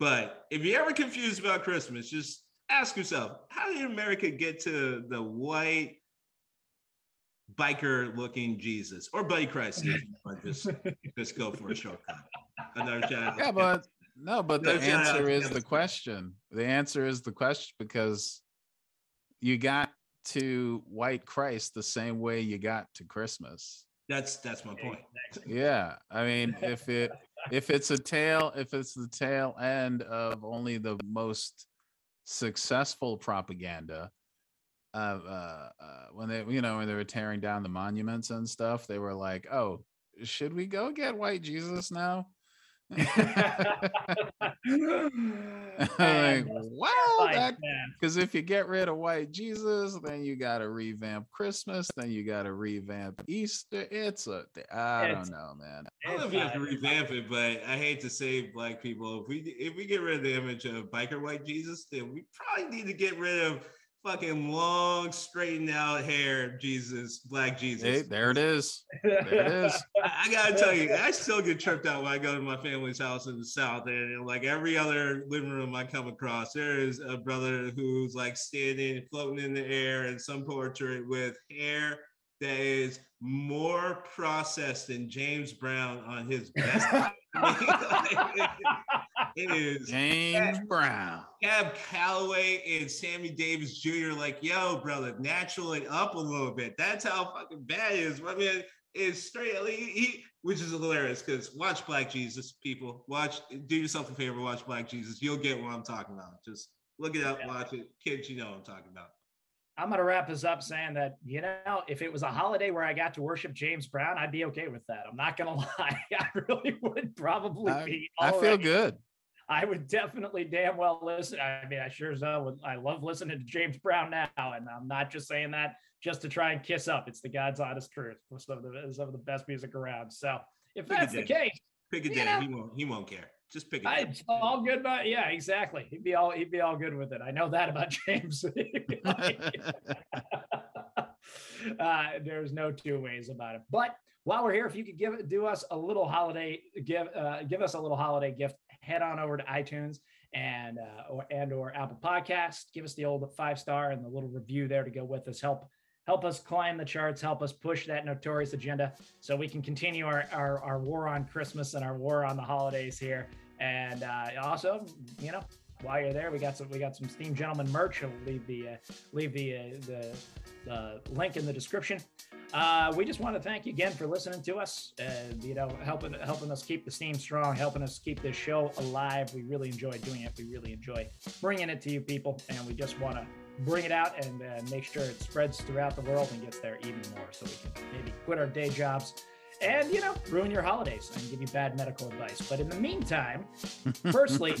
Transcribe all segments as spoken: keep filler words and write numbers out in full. But if you're ever confused about Christmas, just ask yourself, how did America get to the white biker looking Jesus or buddy Christ? just, just go for a shortcut. Another shot. Yeah, but no, but Another the answer is the question. The answer is the question, because you got to white Christ the same way you got to Christmas. That's that's my point. Yeah. I mean, if it if it's a tail, if it's the tail end of only the most successful propaganda, uh, uh, uh, when they, you know, when they were tearing down the monuments and stuff, they were like, oh, should we go get white Jesus now? Like, wow, because if you get rid of white Jesus, then you got to revamp Christmas, then you got to revamp Easter. It's a, I don't it's, know, man. I don't know if you have to revamp it, but I hate to say, black people, if we if we get rid of the image of biker white Jesus, then we probably need to get rid of fucking long, straightened out hair Jesus, black Jesus. Hey, there it is. There it is. I, I gotta tell you, I still get tripped out when I go to my family's house in the South, and, and like every other living room I come across, there is a brother who's like standing, floating in the air in some portrait with hair that is more processed than James Brown on his best. It is James Cab, Brown, Cab Calloway, and Sammy Davis Junior Like, yo, brother, natural it up a little bit. That's how fucking bad it is. I mean, it's straight. He, he, which is hilarious, because watch Black Jesus, people. Watch, do yourself a favor, watch Black Jesus. You'll get what I'm talking about. Just look it up, yeah. Watch it, kids. You know what I'm talking about. I'm gonna wrap this up saying that, you know, if it was a holiday where I got to worship James Brown, I'd be okay with that. I'm not gonna lie. I really would probably I, be. I feel right. good. I would definitely damn well listen. I mean, I sure as hell would. I love listening to James Brown now, and I'm not just saying that just to try and kiss up. It's the God's honest truth. Some of the some of the best music around. So if pick that's the case, pick a day. Know, he won't. He won't care. Just pick it up. It's all good, but yeah, exactly. He'd be all he'd be all good with it. I know that about James. uh, there's no two ways about it. But while we're here, if you could give do us a little holiday give uh, give us a little holiday gift, head on over to iTunes and uh, or and or Apple Podcast. Give us the old five star and the little review there to go with us. Help. Help us climb the charts, help us push that notorious agenda so we can continue our, our, our war on Christmas and our war on the holidays here. And uh, also, you know, while you're there, we got some we got some Steam Gentleman merch. I'll leave the uh, leave the, uh, the the link in the description. Uh, we just want to thank you again for listening to us. Uh, you know, helping helping us keep the steam strong, helping us keep this show alive. We really enjoy doing it. We really enjoy bringing it to you people, and we just want to bring it out and uh, make sure it spreads throughout the world and gets there even more, so we can maybe quit our day jobs and, you know, ruin your holidays and give you bad medical advice. But in the meantime, firstly,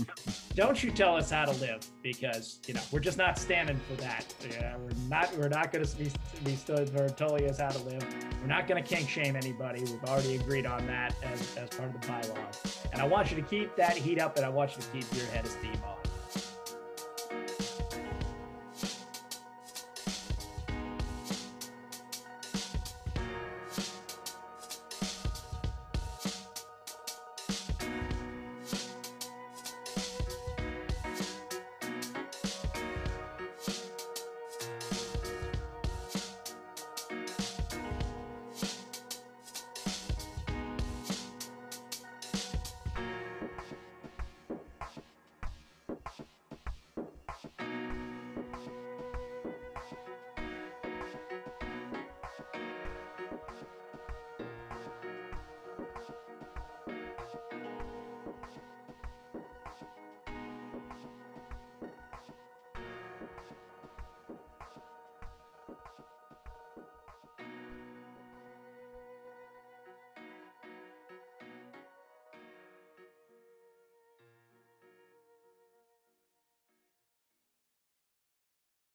don't you tell us how to live, because, you know, we're just not standing for that. You know, we're not we're not going to be, be stood for telling us how to live. We're not going to kink shame anybody. We've already agreed on that as, as part of the bylaws. And I want you to keep that heat up, and I want you to keep your head of steam on.